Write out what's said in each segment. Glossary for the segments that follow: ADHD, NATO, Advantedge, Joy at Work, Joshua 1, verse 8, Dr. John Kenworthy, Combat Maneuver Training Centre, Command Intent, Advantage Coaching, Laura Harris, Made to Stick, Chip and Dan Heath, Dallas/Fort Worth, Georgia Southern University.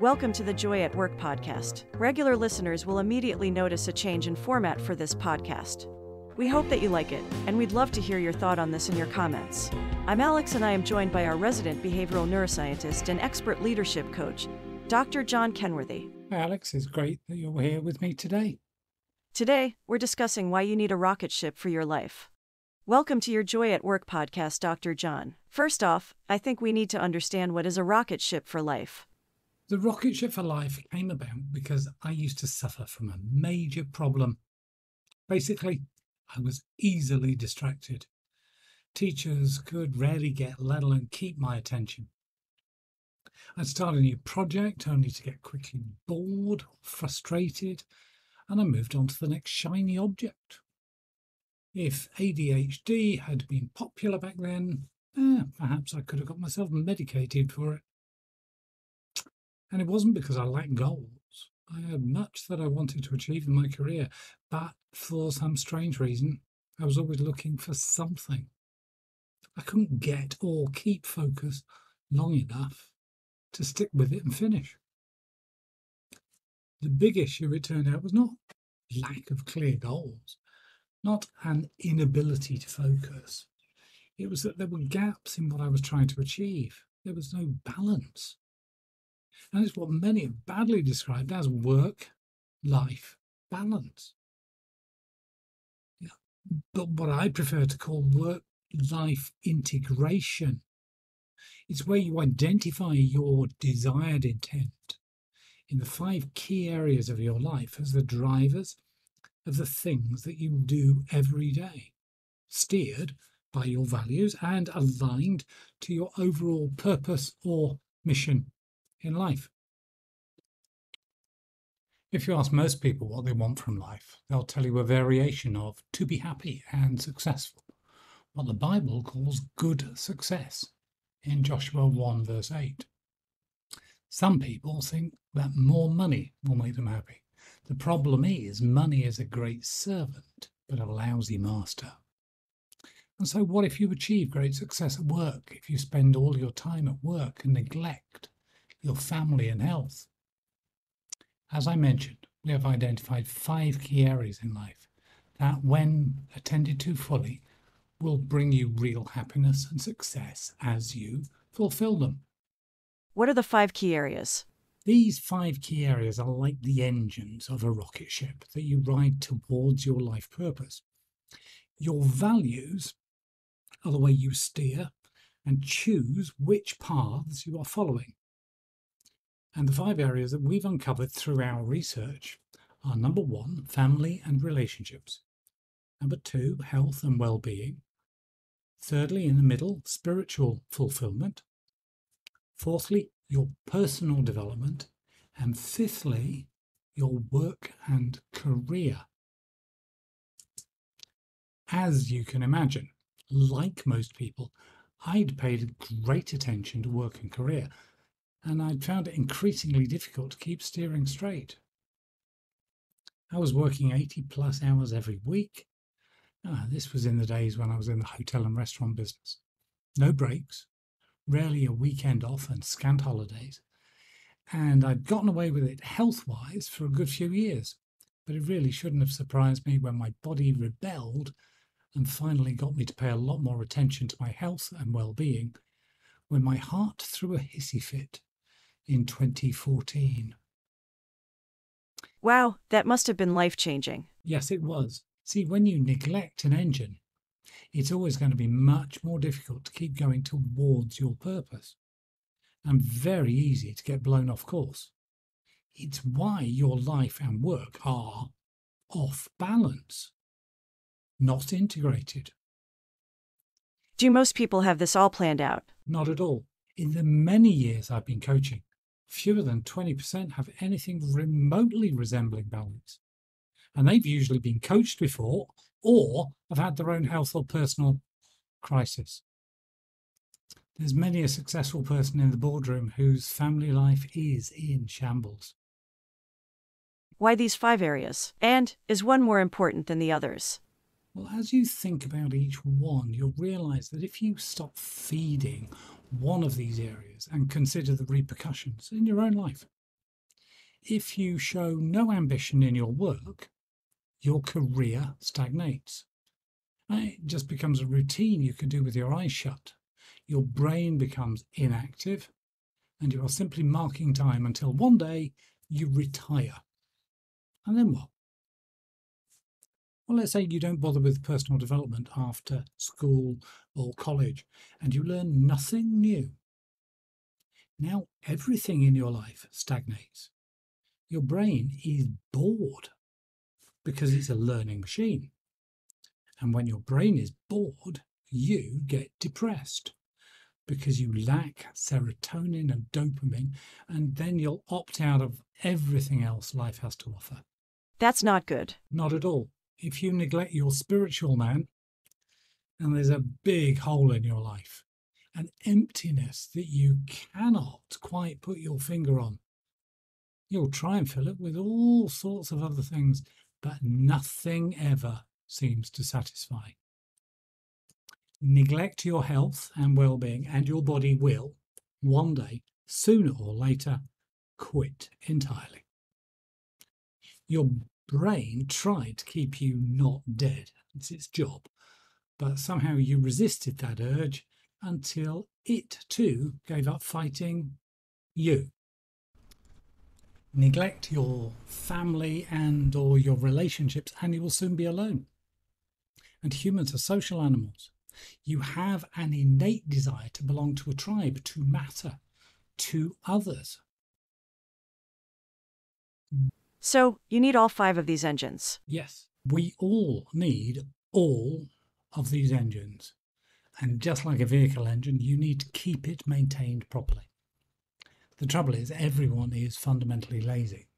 Welcome to the Joy at Work podcast. Regular listeners will immediately notice a change in format for this podcast. We hope that you like it, and we'd love to hear your thought on this in your comments. I'm Alex, and I am joined by our resident behavioral neuroscientist and expert leadership coach, Dr. John Kenworthy. Hi Alex, it's great that you're here with me today. Today, we're discussing why you need a rocket ship for your life. Welcome to your Joy at Work podcast, Dr. John. First off, I think we need to understand what is a rocket ship for life. The rocket ship for life came about because I used to suffer from a major problem. Basically, I was easily distracted. Teachers could rarely get, let alone keep my attention. I'd start a new project only to get quickly bored or frustrated, and I moved on to the next shiny object. If ADHD had been popular back then, perhaps I could have got myself medicated for it. And it wasn't because I lacked goals. I had much that I wanted to achieve in my career, but for some strange reason, I was always looking for something. I couldn't get or keep focus long enough to stick with it and finish. The big issue, it turned out, was not lack of clear goals, not an inability to focus. It was that there were gaps in what I was trying to achieve. There was no balance. And it's what many have badly described as work-life balance. Yeah. But what I prefer to call work-life integration. It's where you identify your desired intent in the 5 key areas of your life as the drivers of the things that you do every day, steered by your values and aligned to your overall purpose or mission in life. If you ask most people what they want from life, they'll tell you a variation of to be happy and successful, what the Bible calls good success in Joshua 1 verse 8. Some people think that more money will make them happy. The problem is money is a great servant but a lousy master. And so what if you achieve great success at work, if you spend all your time at work and neglect your family and health? As I mentioned, we have identified 5 key areas in life that, when attended to fully, will bring you real happiness and success as you fulfill them. What are the 5 key areas? These 5 key areas are like the engines of a rocket ship that you ride towards your life purpose. Your values are the way you steer and choose which paths you are following. And the 5 areas that we've uncovered through our research are: number 1, family and relationships; number 2, health and well-being; thirdly, in the middle, spiritual fulfillment; fourthly, your personal development; and fifthly, your work and career. As you can imagine, like most people, I'd paid great attention to work and career, and I'd found it increasingly difficult to keep steering straight. I was working 80-plus hours every week. This was in the days when I was in the hotel and restaurant business. No breaks, rarely a weekend off, and scant holidays. And I'd gotten away with it health-wise for a good few years, but it really shouldn't have surprised me when my body rebelled and finally got me to pay a lot more attention to my health and well-being when my heart threw a hissy fit in 2014. Wow, that must have been life-changing. Yes, it was. See, when you neglect an engine, it's always going to be much more difficult to keep going towards your purpose, and very easy to get blown off course. It's why your life and work are off balance, not integrated. Do most people have this all planned out? Not at all. In the many years I've been coaching, fewer than 20% have anything remotely resembling balance. And they've usually been coached before or have had their own health or personal crisis. There's many a successful person in the boardroom whose family life is in shambles. Why these 5 areas? And is one more important than the others? Well, as you think about each one, you'll realise that if you stop feeding one of these areas and consider the repercussions in your own life, If you show no ambition in your work, your career stagnates. It just becomes a routine you can do with your eyes shut. Your brain becomes inactive, and you are simply marking time until one day you retire. And then what? Well, let's say you don't bother with personal development after school or college, and you learn nothing new. Now everything in your life stagnates. Your brain is bored because it's a learning machine. And when your brain is bored, you get depressed because you lack serotonin and dopamine, and then you'll opt out of everything else life has to offer. That's not good. Not at all. If you neglect your spiritual man, and there's a big hole in your life, an emptiness that you cannot quite put your finger on. You'll try and fill it with all sorts of other things, but nothing ever seems to satisfy. Neglect your health and well-being, and your body will, one day, sooner or later, quit entirely. Your brain tried to keep you not dead. It's its job. But somehow you resisted that urge until it, too, gave up fighting you. Neglect your family and or your relationships, and you will soon be alone. And humans are social animals. You have an innate desire to belong to a tribe, to matter, to others. So you need all 5 of these engines. Yes, we all need all of these engines. And just like a vehicle engine, you need to keep it maintained properly. The trouble is, everyone is fundamentally lazy.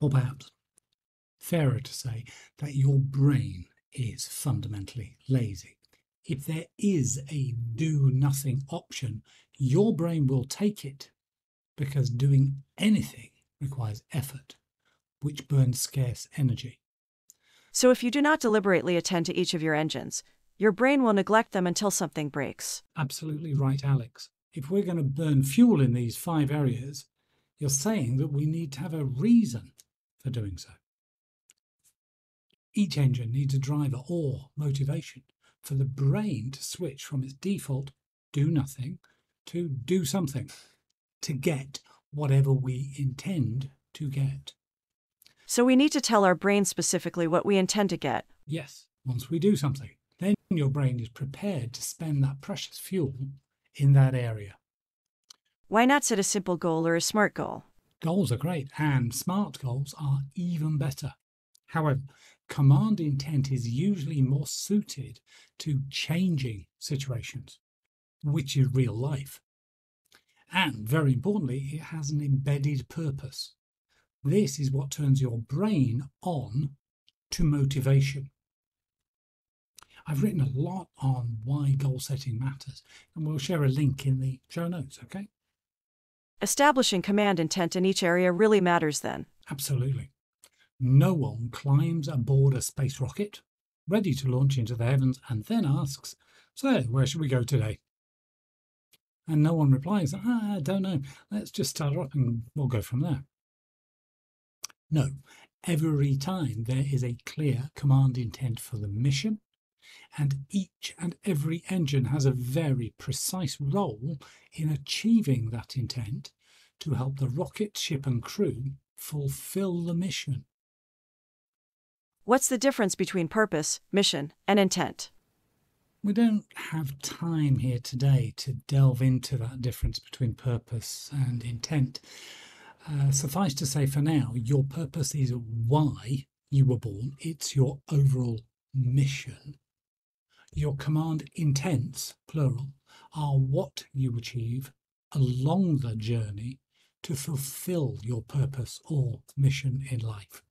Or perhaps, fairer to say, that your brain is fundamentally lazy. If there is a do-nothing option, your brain will take it, because doing anything requires effort, which burns scarce energy. So if you do not deliberately attend to each of your engines, your brain will neglect them until something breaks. Absolutely right, Alex. If we're going to burn fuel in these 5 areas, you're saying that we need to have a reason for doing so. Each engine needs a driver or motivation for the brain to switch from its default do nothing to do something to get whatever we intend to get. So we need to tell our brain specifically what we intend to get. Yes, once we do something, then your brain is prepared to spend that precious fuel in that area. Why not set a simple goal or a SMART goal? Goals are great, and SMART goals are even better. However, Command Intent is usually more suited to changing situations, which is real life. And very importantly, it has an embedded purpose. This is what turns your brain on to motivation. I've written a lot on why goal setting matters, and we'll share a link in the show notes, okay? Establishing command intent in each area really matters then. Absolutely. No one climbs aboard a space rocket, ready to launch into the heavens, and then asks, "So, where should we go today?" And no one replies, "I don't know, let's just start up and we'll go from there." No, every time there is a clear command intent for the mission, and each and every engine has a very precise role in achieving that intent to help the rocket, ship and crew fulfill the mission. What's the difference between purpose, mission and intent? We don't have time here today to delve into that difference between purpose and intent. Suffice to say for now, your purpose is why you were born. It's your overall mission. Your command intents, plural, are what you achieve along the journey to fulfill your purpose or mission in life.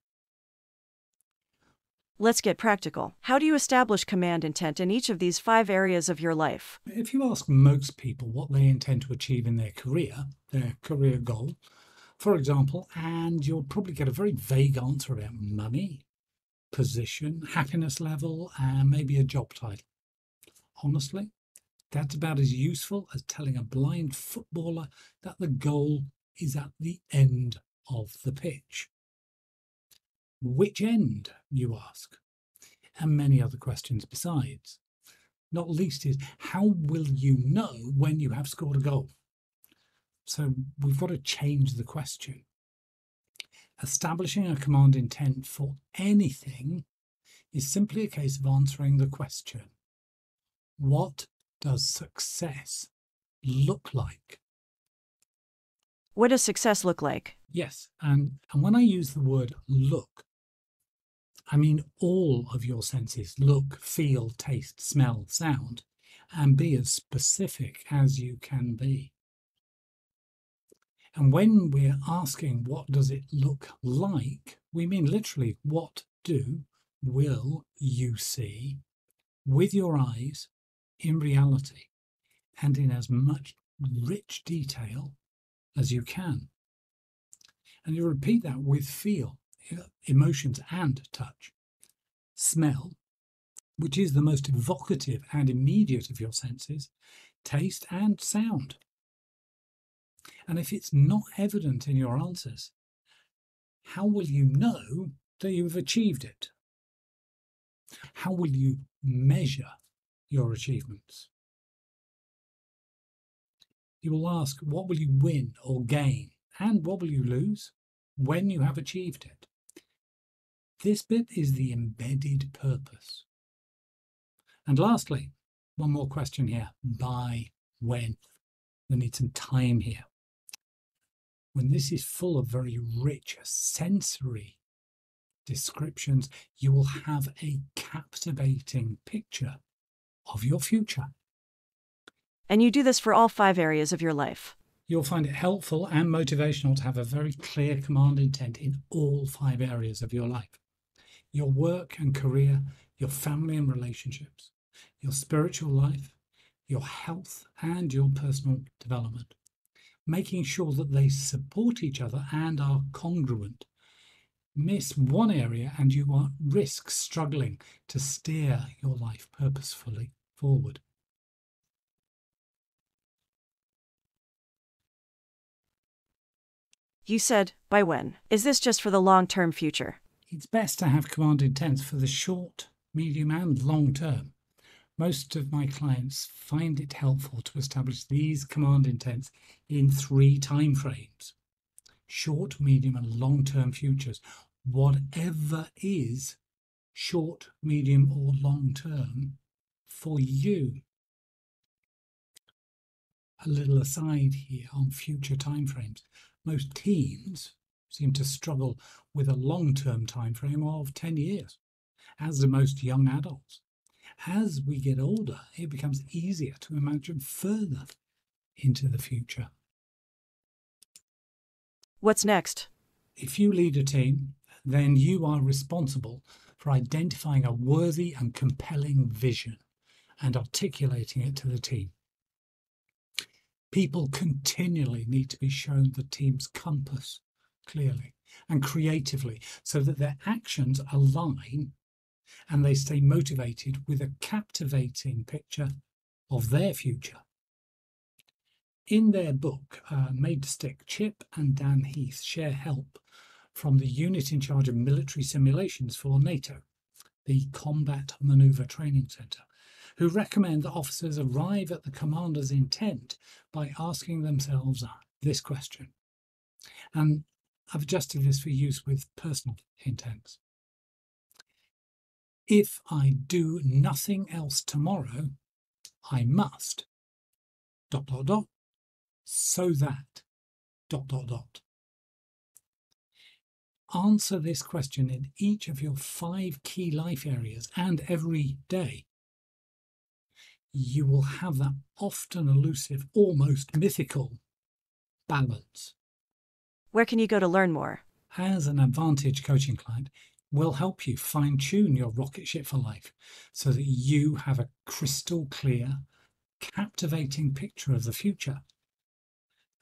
Let's get practical. How do you establish command intent in each of these 5 areas of your life? If you ask most people what they intend to achieve in their career goal, for example, and you'll probably get a very vague answer about money, position, happiness level, and maybe a job title. Honestly, that's about as useful as telling a blind footballer that the goal is at the end of the pitch. Which end, you ask, and many other questions besides. Not least is, how will you know when you have scored a goal? So we've got to change the question. Establishing a command intent for anything is simply a case of answering the question, what does success look like? What does success look like? Yes, and when I use the word look, I mean all of your senses, look, feel, taste, smell, sound, and be as specific as you can be. And when we're asking what does it look like, we mean literally what will you see with your eyes in reality and in as much rich detail as you can. And you repeat that with feel, emotions and touch. Smell, which is the most evocative and immediate of your senses, taste and sound. And if it's not evident in your answers, how will you know that you've achieved it? How will you measure your achievements? You will ask, what will you win or gain? And what will you lose when you have achieved it? This bit is the embedded purpose. And lastly, one more question here. By when? We need some time here. When this is full of very rich sensory descriptions, you will have a captivating picture of your future. And you do this for all 5 areas of your life. You'll find it helpful and motivational to have a very clear command intent in all 5 areas of your life. Your work and career, your family and relationships, your spiritual life, your health and your personal development. Making sure that they support each other and are congruent. Miss one area and you risk struggling to steer your life purposefully forward. You said, by when? Is this just for the long-term future? It's best to have command intents for the short, medium and long term. Most of my clients find it helpful to establish these command intents in 3 time frames. Short, medium and long-term futures. Whatever is short, medium or long-term for you. A little aside here on future timeframes. Most teams seem to struggle with a long-term timeframe of 10 years, as do most young adults. As we get older, it becomes easier to imagine further into the future. What's next? If you lead a team, then you are responsible for identifying a worthy and compelling vision and articulating it to the team. People continually need to be shown the team's compass clearly and creatively so that their actions align and they stay motivated with a captivating picture of their future. In their book, Made to Stick, Chip and Dan Heath share help from the unit in charge of military simulations for NATO, the Combat Maneuver Training Centre, who recommend that officers arrive at the commander's intent by asking themselves this question. And I've adjusted this for use with personal intents. If I do nothing else tomorrow, I must ... so that ... Answer this question in each of your 5 key life areas and every day. You will have that often elusive, almost mythical balance. Where can you go to learn more? As an Advantage coaching client, we'll help you fine-tune your rocket ship for life so that you have a crystal clear, captivating picture of the future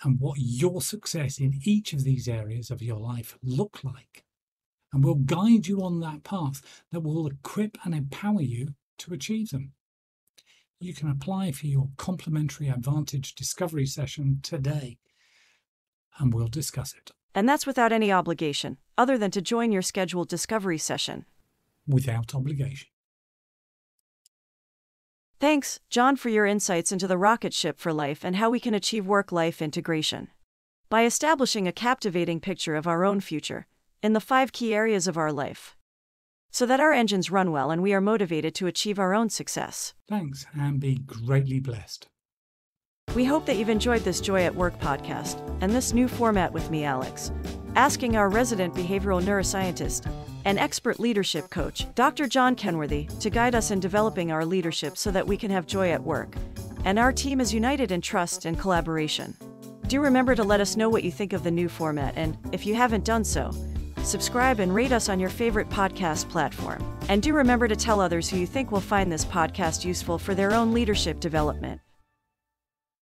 and what your success in each of these areas of your life look like. And we'll guide you on that path that will equip and empower you to achieve them. You can apply for your complimentary Advantage discovery session today, and we'll discuss it. And that's without any obligation, other than to join your scheduled discovery session. Without obligation. Thanks, John, for your insights into the rocket ship for life and how we can achieve work-life integration. By establishing a captivating picture of our own future, in the 5 key areas of our life, so that our engines run well and we are motivated to achieve our own success. Thanks, and be greatly blessed. We hope that you've enjoyed this Joy at Work podcast and this new format with me, Alex, asking our resident behavioral neuroscientist and expert leadership coach, Dr. John Kenworthy, to guide us in developing our leadership so that we can have joy at work, and our team is united in trust and collaboration. Do remember to let us know what you think of the new format, and, if you haven't done so, subscribe and rate us on your favorite podcast platform. And do remember to tell others who you think will find this podcast useful for their own leadership development.